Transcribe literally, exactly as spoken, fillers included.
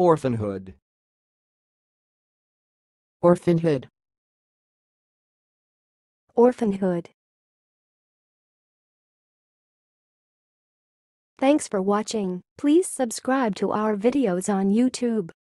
Orphanhood. Orphanhood. Orphanhood. Thanks for watching. Please subscribe to our videos on YouTube.